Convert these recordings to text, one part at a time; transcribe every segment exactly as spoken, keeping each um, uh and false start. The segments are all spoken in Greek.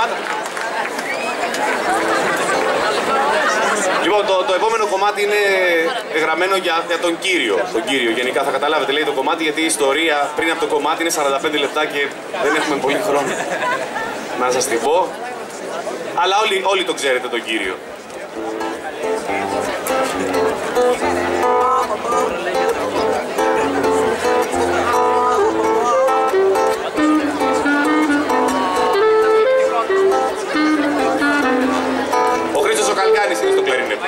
Σταμάτα. Λοιπόν, το, το επόμενο κομμάτι είναι γραμμένο για, για τον κύριο. Τον κύριο, γενικά θα καταλάβετε, λέει το κομμάτι, γιατί η ιστορία πριν από το κομμάτι είναι σαράντα πέντε λεπτά και δεν έχουμε πολύ χρόνο να σας την πω. Αλλά όλοι, όλοι το ξέρετε τον κύριο. Ο Χρήστος ο Καλκάνης είναι στο κλαρινέτο.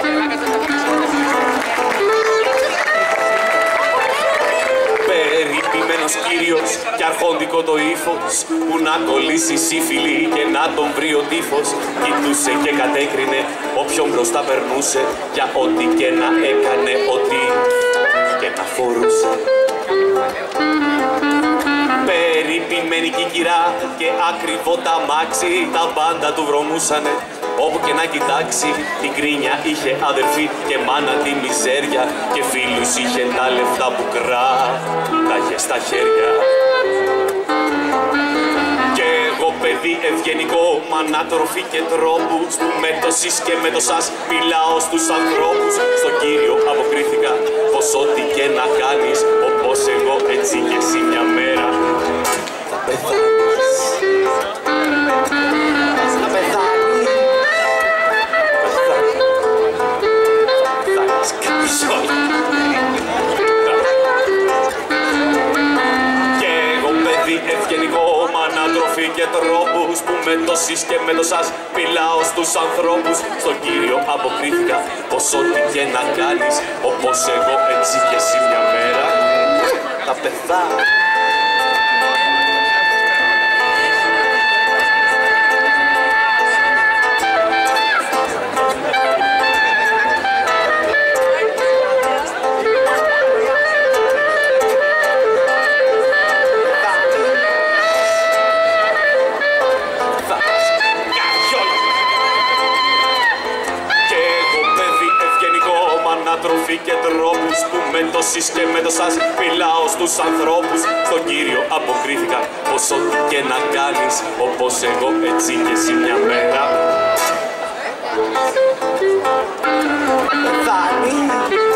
Περιποιημένος κύριος κι αρχοντικό το ύφος, που να κολλήσει σύφυλλη και να τον βρει ο τύφος, κοιτούσε και κατέκρινε όποιον μπροστά περνούσε, για ό,τι και να έκανε, ό,τι και να φορούσε. Περιποιημένη κικυρά και ακριβό τα μάξι, τα πάντα του βρωμούσανε, όπου και να κοιτάξει. Την κρίνια είχε αδερφή και μάνα τη μιζέρια, και φίλους είχε τα λεφτά που κράταγε στα χέρια. Και εγώ παιδί ευγενικό, μ' ανατροφή και τρόπους, που με το σεις και με το σας μιλάω στους ανθρώπους. Στον κύριο αποκρίθηκα πως ό,τι και να κάνεις, όπως εγώ έτσι και εσύ μια μέρα θα πεθάνεις. Θα πεθάνεις. Και εγώ παιδί ευγενικό, μ' ανατροφή και τρόπους, που με το σεις και με το σας μιλάω στους ανθρώπους. Στον κύριο αποκρίθηκα πως ό,τι και να κάνεις, όπως εγώ έτσι και εσύ μια μέρα θα πεθάνεις. Τροφή και τρόπους, που με το σεις και με το σας μιλάω στους ανθρώπους. Στον κύριο αποκρίθηκα πως ό,τι και να κάνεις, όπως εγώ έτσι και εσύ μια μέρα.